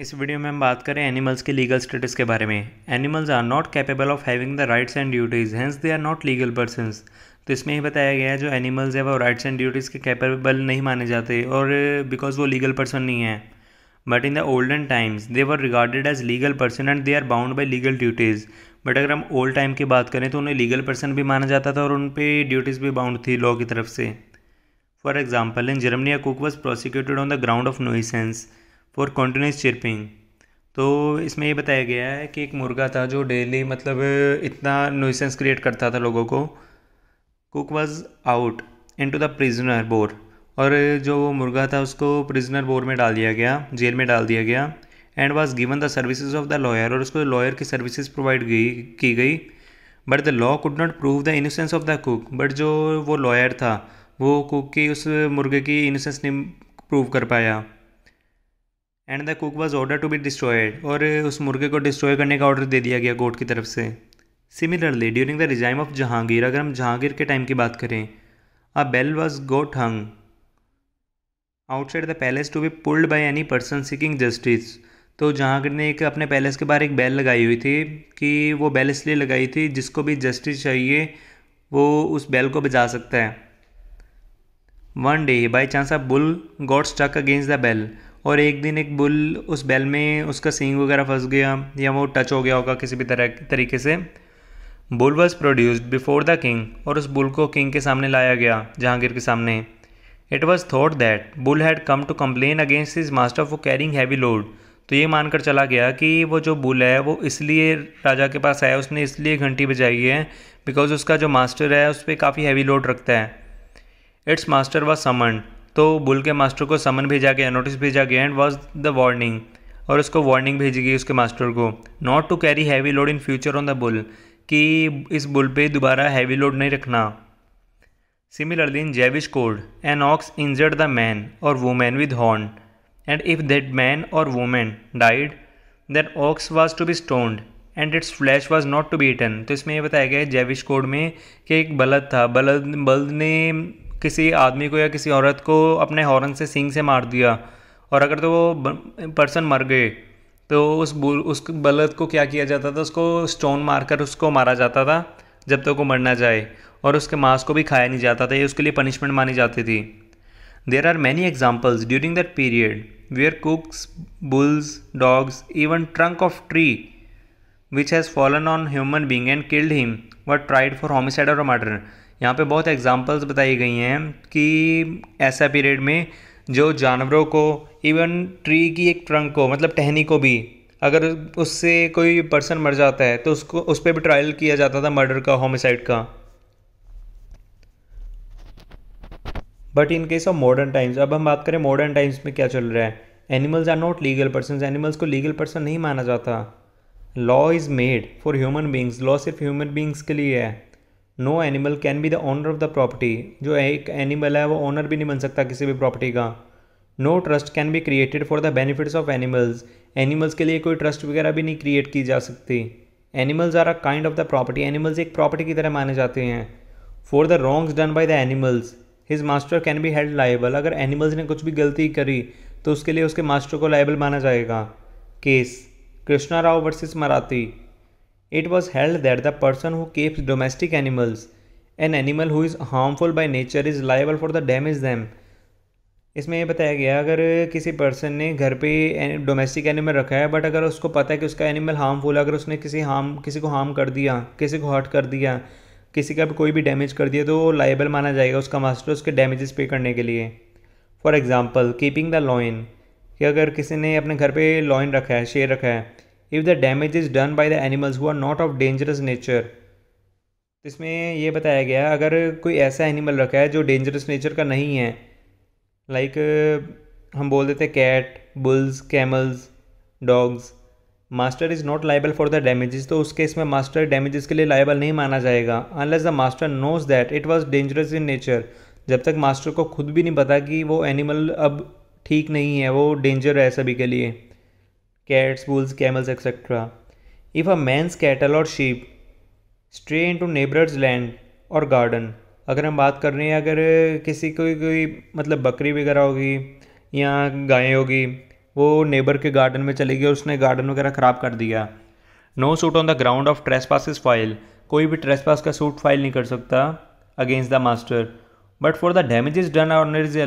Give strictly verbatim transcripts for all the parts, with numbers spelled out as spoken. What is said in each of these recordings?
इस वीडियो में हम बात करें एनिमल्स के लीगल स्टेटस के बारे में। Animals are not capable of having the rights and duties, hence they are not legal persons. तो इसमें ही बताया गया है जो एनिमल्स है वो राइट्स एंड ड्यूटीज़ के कैपेबल नहीं माने जाते और बिकॉज वो लीगल पर्सन नहीं है। But in the olden times they were regarded as legal person and they are bound by legal duties. But अगर हम ओल्ड टाइम की बात करें तो उन्हें लीगल पर्सन भी माना जाता था और उन पर ड्यूटीज़ भी बाउंड थी लॉ की तरफ से। For example in Germany a cook was prosecuted on the ground of nuisance for continuous chirping. तो इसमें ये बताया गया है कि एक मुर्गा था जो डेली मतलब इतना नुइसेंस क्रिएट करता था लोगों को। Cook was put into the prisoner bore, और जो मुर्गा था उसको प्रिजनर बोर में डाल दिया गया, जेल में डाल दिया गया। And was given the services of the lawyer, और उसको लॉयर की सर्विसेज प्रोवाइड की गई। But the law could not prove the innocence of the cook, but जो वो लॉयर था वो कुक की उस मुर्गे की इनोसेंस नहीं प्रूव कर पाया। And the cook was order to be destroyed, और उस मुर्गे को डिस्ट्रॉय करने का ऑर्डर दे दिया गया कोर्ट की तरफ से। Similarly during the regime of Jahangir, अगर हम जहांगीर के टाइम की बात करें, a bell was got hung outside the palace to be pulled by any person seeking justice. तो जहांगीर ने एक अपने पैलेस के बाहर एक बेल लगाई हुई थी कि वो बेल इसलिए लगाई थी जिसको भी जस्टिस चाहिए वो उस बेल को बजा सकता है। One day by chance a bull got stuck against the bell, और एक दिन एक बुल उस बैल में उसका सींग वगैरह फंस गया या वो टच हो गया होगा किसी भी तरह तरीके से। Bull was produced before the king, और उस बुल को किंग के सामने लाया गया, जहांगीर के सामने। It was thought that bull had come to complain against his master for carrying heavy load. तो ये मानकर चला गया कि वो जो बुल है वो इसलिए राजा के पास आया, उसने इसलिए घंटी बजाई है बिकॉज उसका जो मास्टर है उस पर काफ़ी हैवी लोड रखता है। इट्स मास्टर वॉज समन्ड, तो बुल के मास्टर को समन भेजा गया, नोटिस भेजा गया। एंड वॉज द वार्निंग, और उसको वार्निंग भेजी गई उसके मास्टर को, not to carry heavy load in future on the bull, कि इस बुल पे दोबारा हैवी लोड नहीं रखना। Similarly in Jewish code an ox injured the man और women with horn, and if that man और women died that ox was to be stoned and its flesh was not to be eaten. तो इसमें यह बताया गया है जैविश code में कि एक बलद था, बलद बलद ने किसी आदमी को या किसी औरत को अपने हॉर्न से सींग से मार दिया, और अगर तो वो पर्सन मर गए तो उस बुल उस बलद को क्या किया जाता था, उसको स्टोन मारकर उसको मारा जाता था जब तक तो वो मर ना जाए, और उसके मांस को भी खाया नहीं जाता था। ये उसके लिए पनिशमेंट मानी जाती थी। There are many examples during that period where cocks, bulls, dogs, even trunk of tree which has fallen on human being and killed him were tried for homicide और मर्डर। यहाँ पे बहुत एग्जाम्पल्स बताई गई हैं कि ऐसा पीरियड में जो जानवरों को, इवन ट्री की एक ट्रंक को मतलब टहनी को भी अगर उससे कोई पर्सन मर जाता है तो उसको उस पर भी ट्रायल किया जाता था मर्डर का, होमिसाइड का। But in case of modern times, अब हम बात करें मॉडर्न टाइम्स में क्या चल रहा है। Animals are not legal persons, animals को लीगल पर्सन नहीं माना जाता। Law is made for human beings, law सिर्फ ह्यूमन बींग्स के लिए है। No animal can be the owner of the property, जो एक एनिमल है वो ओनर भी नहीं बन सकता किसी भी प्रॉपर्टी का। No trust can be created for the benefits of animals, animals के लिए कोई ट्रस्ट वगैरह भी नहीं क्रिएट की जा सकती। Animals are a kind of the property, animals एक प्रॉपर्टी की तरह माने जाते हैं। For the wrongs done by the animals his master can be held liable, अगर एनिमल्स ने कुछ भी गलती करी तो उसके लिए उसके मास्टर को लायबल माना जाएगा। Case Krishna Rao versus Marathi. It was held that the person who keeps domestic animals, an animal who is harmful by nature, is liable for the damage them. इसमें यह बताया गया अगर किसी पर्सन ने घर पे डोमेस्टिक एनिमल रखा है बट अगर उसको पता है कि उसका एनिमल हार्मफुल है, अगर उसने किसी हार्म किसी को हार्म कर दिया, किसी को हर्ट कर दिया, किसी का कोई भी डैमेज कर दिया तो लायबल माना जाएगा उसका मास्टर उसके डैमेजेस पे करने के लिए। For example keeping the lion, कि अगर किसी ने अपने घर पर लॉइन रखा है, शेर रखा है, if the damage is done by the animals who are not of dangerous nature. इसमें यह बताया गया अगर कोई ऐसा एनिमल रखा है जो डेंजरस नेचर का नहीं है, लाइक like, हम बोल देते cat, bulls, camels, dogs, master is not liable for the damages, तो उस केस में मास्टर डैमेजेस के लिए लायबल नहीं माना जाएगा। Unless the master knows that it was dangerous in nature, जब तक मास्टर को खुद भी नहीं पता कि वो एनिमल अब ठीक नहीं है, वो डेंजर है सभी के लिए, cats, bulls, camels, et cetera. If a man's cattle or sheep stray into neighbor's land or garden, अगर हम बात कर रहे हैं अगर किसी कोई कोई मतलब बकरी वगैरह होगी या गायें होगी वो नेबर के गार्डन में चली गई और उसने गार्डन वगैरह ख़राब कर दिया। No suit on the ground of trespass is file, कोई भी ट्रेसपास का सूट फाइल नहीं कर सकता against the master. But for the damages done owner is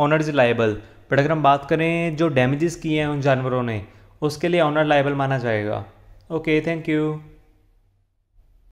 owner is liable, but अगर हम बात करें जो डैमेजेस किए हैं उन जानवरों ने, उसके लिए ऑनर लायबल माना जाएगा। Okay, thank you.